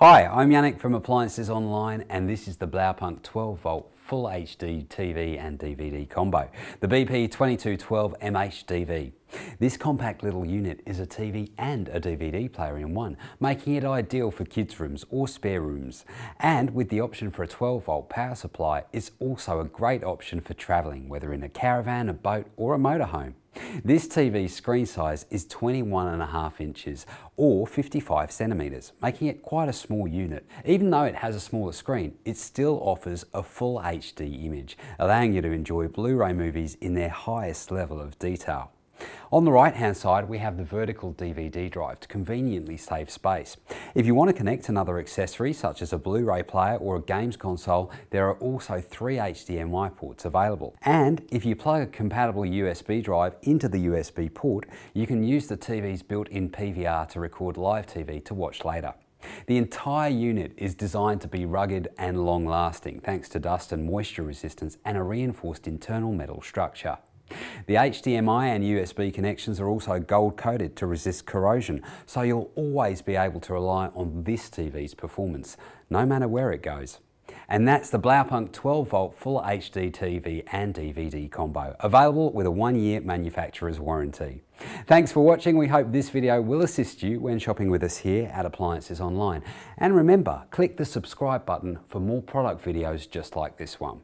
Hi, I'm Yannick from Appliances Online, and this is the Blaupunkt 12-volt Full HD TV and DVD combo, the BP2212MHDV. This compact little unit is a TV and a DVD player in one, making it ideal for kids' rooms or spare rooms. And with the option for a 12-volt power supply, it's also a great option for travelling, whether in a caravan, a boat or a motorhome. This TV screen size is 21.5 inches or 55 centimetres, making it quite a small unit. Even though it has a smaller screen, it still offers a full HD image, allowing you to enjoy Blu-ray movies in their highest level of detail. On the right hand side we have the vertical DVD drive to conveniently save space. If you want to connect another accessory such as a Blu-ray player or a games console, there are also 3 HDMI ports available. And if you plug a compatible USB drive into the USB port, you can use the TV's built-in PVR to record live TV to watch later. The entire unit is designed to be rugged and long-lasting thanks to dust and moisture resistance and a reinforced internal metal structure. The HDMI and USB connections are also gold-coated to resist corrosion, so you'll always be able to rely on this TV's performance, no matter where it goes. And that's the Blaupunkt 12-volt Full HD TV and DVD combo, available with a 1-year manufacturer's warranty. Thanks for watching. We hope this video will assist you when shopping with us here at Appliances Online. And remember, click the subscribe button for more product videos just like this one.